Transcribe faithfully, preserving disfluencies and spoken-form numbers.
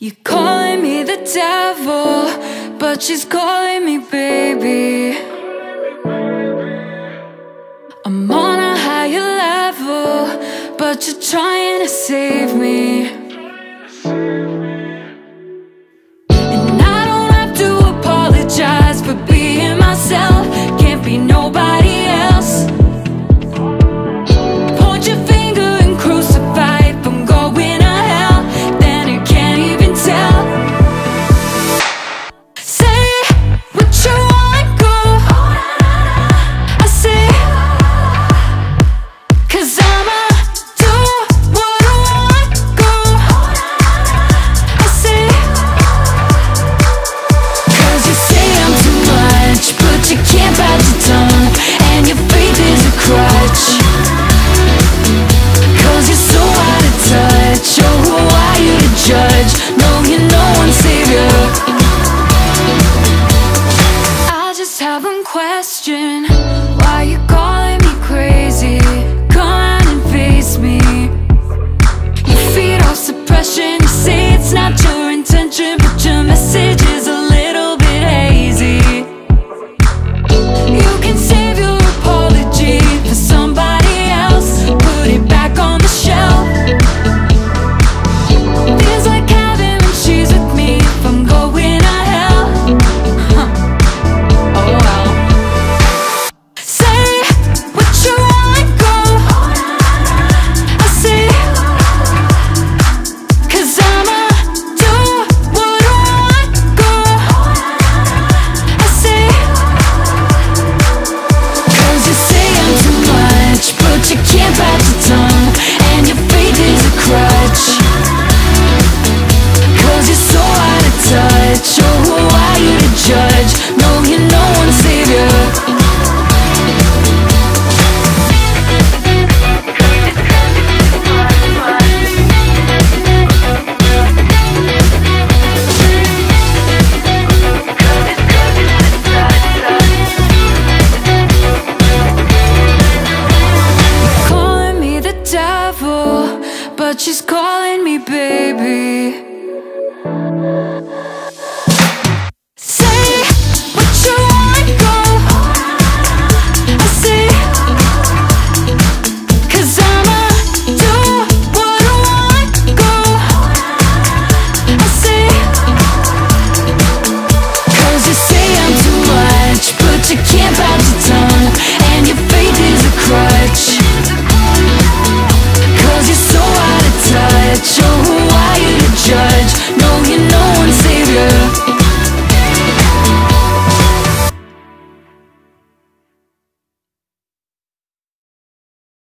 You're calling me the devil, but she's calling me baby. I'm on a higher level, but you're trying to save me.